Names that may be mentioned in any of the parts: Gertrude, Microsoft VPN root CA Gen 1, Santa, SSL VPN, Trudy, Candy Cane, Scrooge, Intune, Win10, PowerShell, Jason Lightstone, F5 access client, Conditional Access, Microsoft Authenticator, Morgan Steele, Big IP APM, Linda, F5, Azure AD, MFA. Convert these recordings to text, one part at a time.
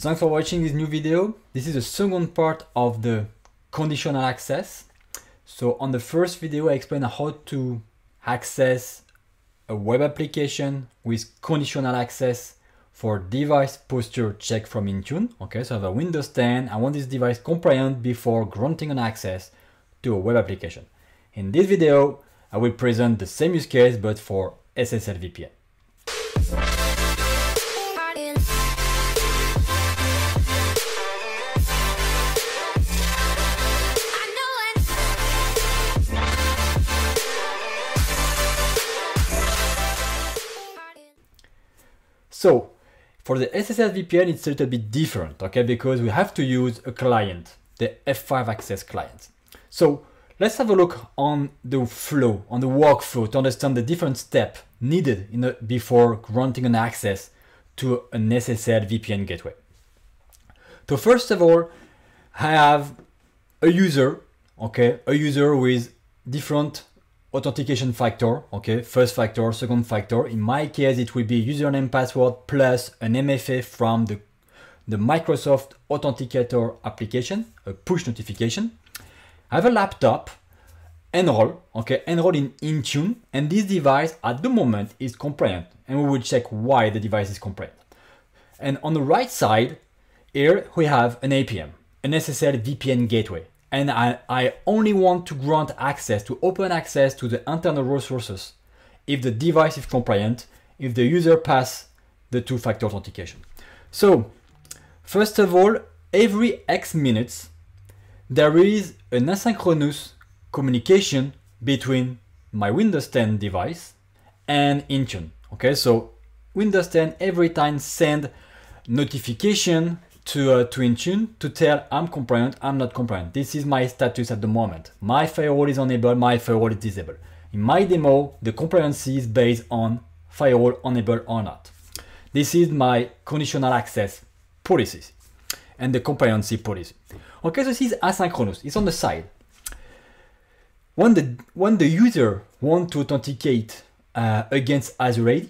Thanks for watching this new video. This is the second part of the conditional access. So on the first video, I explained how to access a web application with conditional access for device posture check from Intune. Okay, so I have a Windows 10. I want this device compliant before granting an access to a web application. In this video, I will present the same use case, but for SSL VPN. So for the SSL VPN, it's a little bit different, okay? Because we have to use a client, the F5 access client. So let's have a look on the flow, on the workflow to understand the different steps needed before granting an access to an SSL VPN gateway. So first of all, I have a user, okay? A user with different authentication factor, okay, first factor, second factor. In my case, it will be username, password, plus an MFA from the Microsoft Authenticator application, a push notification. I have a laptop, enroll, okay, enroll in Intune, and this device at the moment is compliant, and we will check why the device is compliant. And on the right side, here we have an APM, an SSL VPN gateway. And I only want to grant access, to open access to the internal resources if the device is compliant, if the user passes the two-factor authentication. So first of all, every X minutes, there is an asynchronous communication between my Windows 10 device and Intune. Okay, so Windows 10 every time send notification to Intune to tell I'm compliant, I'm not compliant. This is my status at the moment. My firewall is enabled, my firewall is disabled. In my demo, the compliancy is based on firewall enabled or not. This is my conditional access policies and the compliancy policy. Okay, so this is asynchronous, it's on the side. When the user wants to authenticate against Azure AD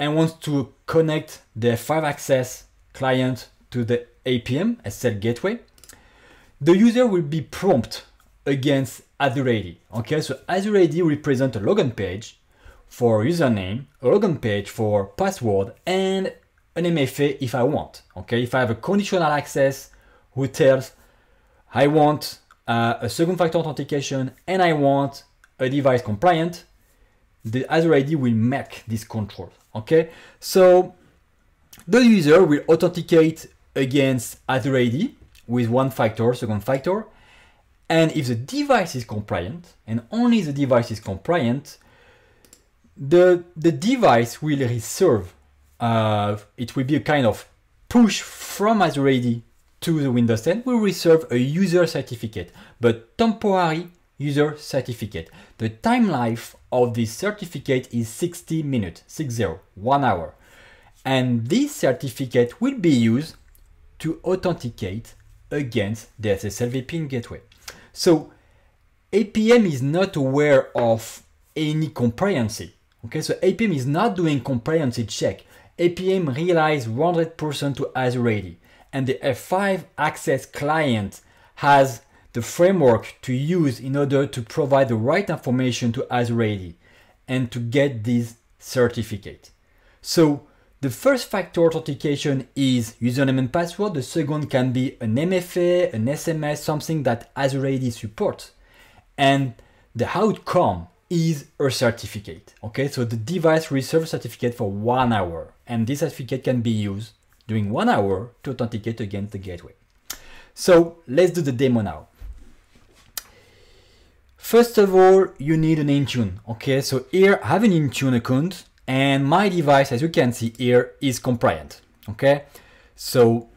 and wants to connect the F5 access client to the APM, SSL gateway, the user will be prompted against Azure AD. Okay, so Azure AD will present a login page for username, a login page for password, and an MFA if I want. Okay, if I have a conditional access who tells I want a second factor authentication and I want a device compliant, the Azure AD will make this control. Okay, so the user will authenticate against Azure AD with one factor, second factor. And if the device is compliant, and only the device is compliant, the device will reserve, it will be a kind of push from Azure AD to the Windows 10, will reserve a user certificate, but temporary user certificate. The time life of this certificate is 60 minutes, 60, 1 hour. And this certificate will be used to authenticate against the SSL VPN gateway. So APM is not aware of any compliancy. Okay, so APM is not doing compliancy check. APM relies 100% to Azure AD, and the F5 access client has the framework to use in order to provide the right information to Azure AD and to get this certificate. So the first factor authentication is username and password. The second can be an MFA, an SMS, something that Azure AD supports. And the outcome is a certificate. Okay, so the device reserves certificate for 1 hour. And this certificate can be used during 1 hour to authenticate against the gateway. So let's do the demo now. First of all, you need an Intune. Okay, so here I have an Intune account. And my device, as you can see here, is compliant, okay? So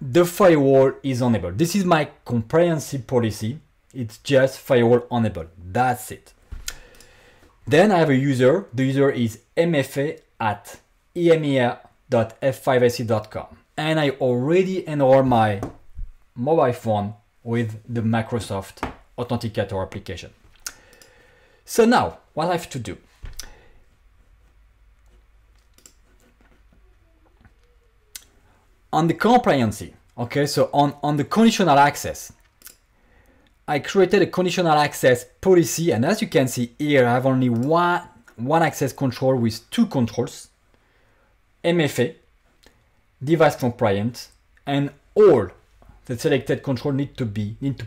the firewall is enabled. This is my compliancy policy. It's just firewall enabled, that's it. Then I have a user. The user is mfa@emea.f5ac.com. And I already enroll my mobile phone with the Microsoft Authenticator application. So now, what I have to do? on the compliancy, okay, so on the conditional access, I created a conditional access policy, and as you can see here, I have only one access control with two controls, MFA, device compliant, and all the selected control need to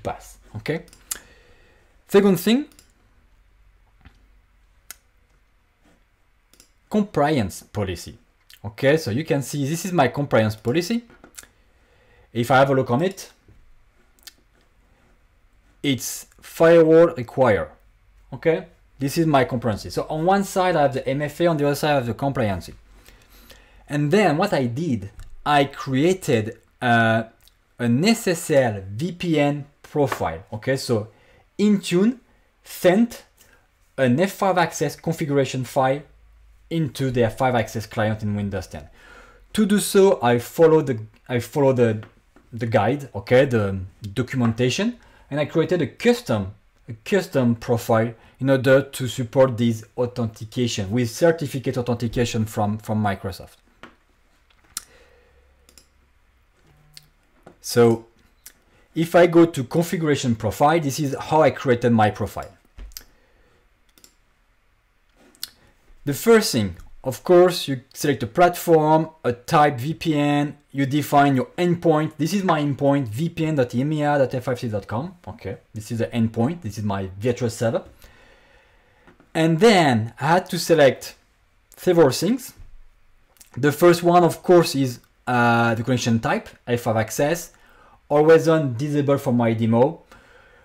pass. Okay. Second thing, compliance policy. Okay, so you can see this is my compliance policy. If I have a look on it, it's firewall require. Okay, this is my compliance. So on one side I have the MFA, on the other side I have the compliance. And then what I did, I created an SSL VPN profile. Okay, so Intune sent an F5 access configuration file into the F5 access client in Windows 10. To do so, I follow the guide, okay, the documentation, and I created a custom profile in order to support this authentication with certificate authentication from Microsoft. So if I go to configuration profile, this is how I created my profile. The first thing, of course, you select a platform, a type VPN, you define your endpoint. This is my endpoint, vpn.emea.f5c.com. Okay, this is the endpoint, this is my virtual server. And then I had to select several things. The first one, of course, is the connection type, F5 access, always on disable for my demo.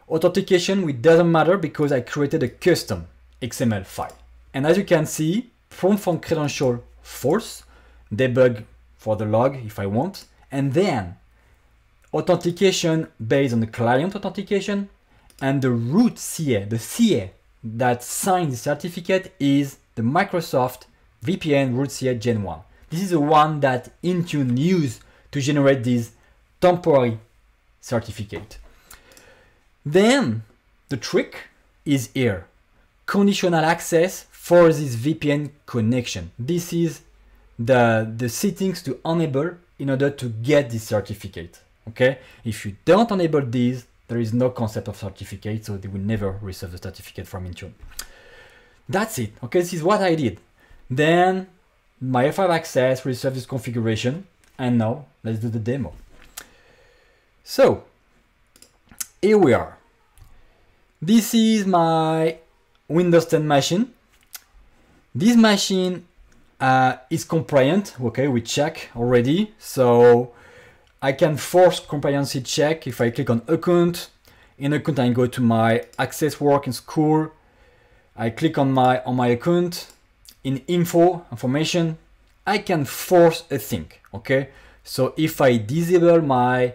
Authentication, it doesn't matter because I created a custom XML file. And as you can see, prompt for credential false, debug for the log if I want, and then authentication based on the client authentication, and the root CA, the CA that signed the certificate is the Microsoft VPN root CA Gen 1. This is the one that Intune used to generate this temporary certificate. Then the trick is here, conditional access for this VPN connection. This is the settings to enable in order to get this certificate. Okay, if you don't enable this, there is no concept of certificate, so they will never receive the certificate from Intune. That's it. Okay, this is what I did. Then my F5 access received this configuration, and now let's do the demo. So here we are. This is my Windows 10 machine. This machine is compliant, okay, we check already, so I can force compliancy check if I click on account. In account I go to my access work and school, I click on my account, in info, information, I can force a thing, okay? So if I disable my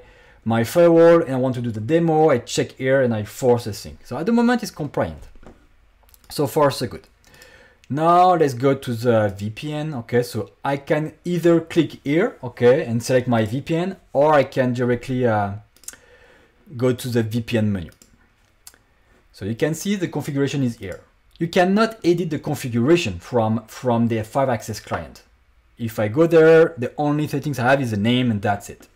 firewall and I want to do the demo, I check here and I force a thing. So at the moment it's compliant, so far so good. Now let's go to the VPN, okay, so I can either click here, okay, and select my VPN, or I can directly go to the VPN menu. So you can see the configuration is here. You cannot edit the configuration from the F5 access client. If I go there, the only settings I have is the name and that's it.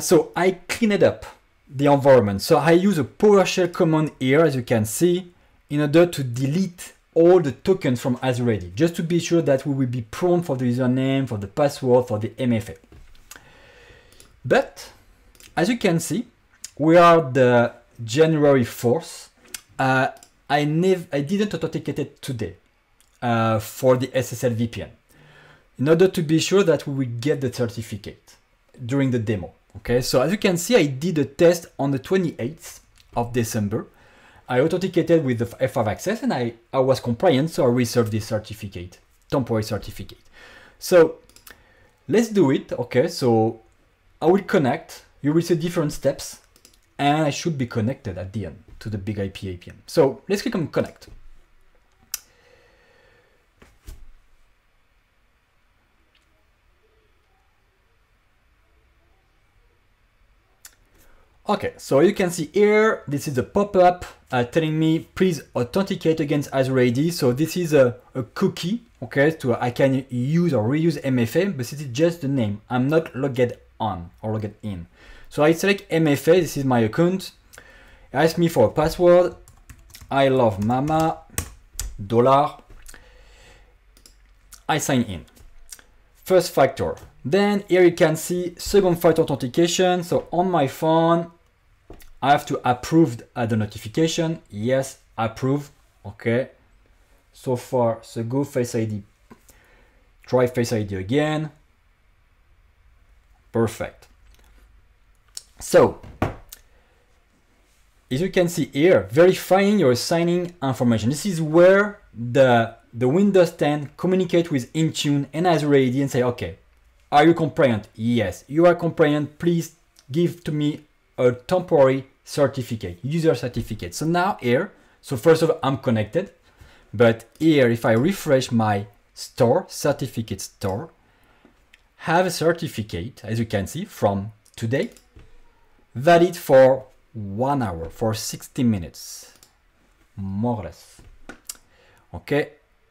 So I clean it up, the environment. So I use a PowerShell command here, as you can see, in order to delete all the tokens from Azure AD, just to be sure that we will be prompt for the username, for the password, for the MFA. But as you can see, we are the January 4th. I didn't authenticate it today for the SSL VPN, in order to be sure that we will get the certificate during the demo. Okay, so as you can see, I did a test on the 28th of December. I authenticated with the F5 access and I was compliant, so I reserved this certificate, temporary certificate. So let's do it, okay, so I will connect, you will see different steps, and I should be connected at the end to the Big IP APM. So let's click on connect. Okay, so you can see here, this is a pop-up telling me, please authenticate against Azure AD. So this is a cookie okay, so I can use or reuse MFA, but it's just the name. I'm not logged on or logged in. So I select MFA, this is my account. It asks me for a password. I love mama, $. I sign in. First factor. Then here you can see second factor authentication. So on my phone, I have to approve the notification. Yes, approve. Okay. So far, so go. Face ID. Try Face ID again. Perfect. So, as you can see here, verifying your signing information. This is where the Windows 10 communicate with Intune and Azure AD and say, okay, are you compliant? Yes, you are compliant. Please give to me a temporary certificate, user certificate. So now here, so first of all, I'm connected, but here, if I refresh my store, certificate store, have a certificate, as you can see, from today, valid for 1 hour, for 60 minutes, more or less. Okay,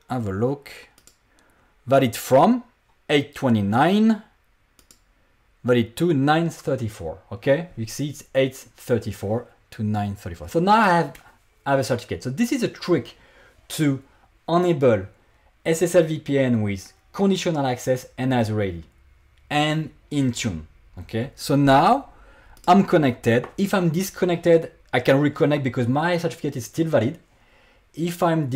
have a look. Valid from 8:29, valid to 9:34. Okay, you see it's 8:34 to 9:34. So now I have a certificate. So this is a trick to enable SSL VPN with conditional access and Azure AD and Intune. Okay, so now I'm connected. If I'm disconnected, I can reconnect because my certificate is still valid. If I am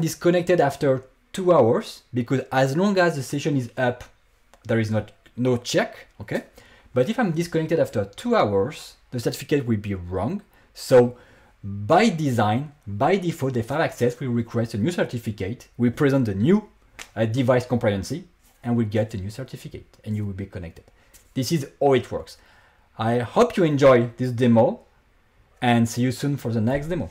disconnected after 2 hours, because as long as the session is up, there is no check, okay? But if I'm disconnected after 2 hours, the certificate will be wrong. So by design, by default, F5 Access will request a new certificate, we present the new device compliancy, and we'll get a new certificate, and you will be connected. This is how it works. I hope you enjoy this demo, and see you soon for the next demo.